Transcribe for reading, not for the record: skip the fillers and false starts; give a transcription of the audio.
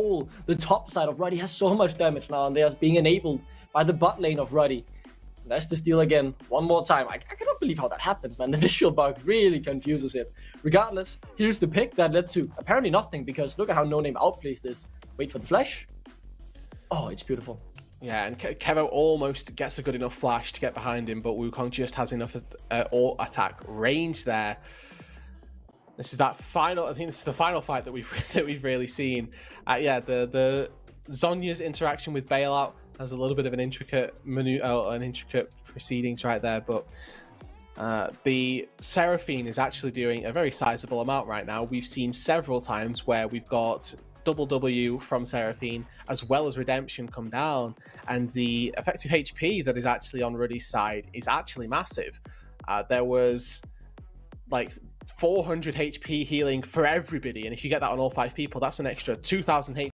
whole, the top side of Ruddy has so much damage now, and they are being enabled by the bot lane of Ruddy. That's the steal again, one more time. I cannot believe how that happens, man. The visual bug really confuses it. Regardless, here's the pick that led to apparently nothing, because look at how No Name outplays this. Wait for the flash. Oh, it's beautiful. Yeah, and Kevo almost gets a good enough flash to get behind him, but Wukong just has enough all attack range there. This is that final. I think this is the final fight that we've really seen. Yeah, the Zonya's interaction with Bailout. There's a little bit of an intricate menu, an intricate proceedings right there, but the Seraphine is actually doing a very sizable amount right now. We've seen several times where we've got double W from Seraphine as well as Redemption come down, and the effective HP that is actually on Ruddy's side is actually massive. There was like 400 HP healing for everybody, and if you get that on all 5 people, that's an extra 2,000 HP.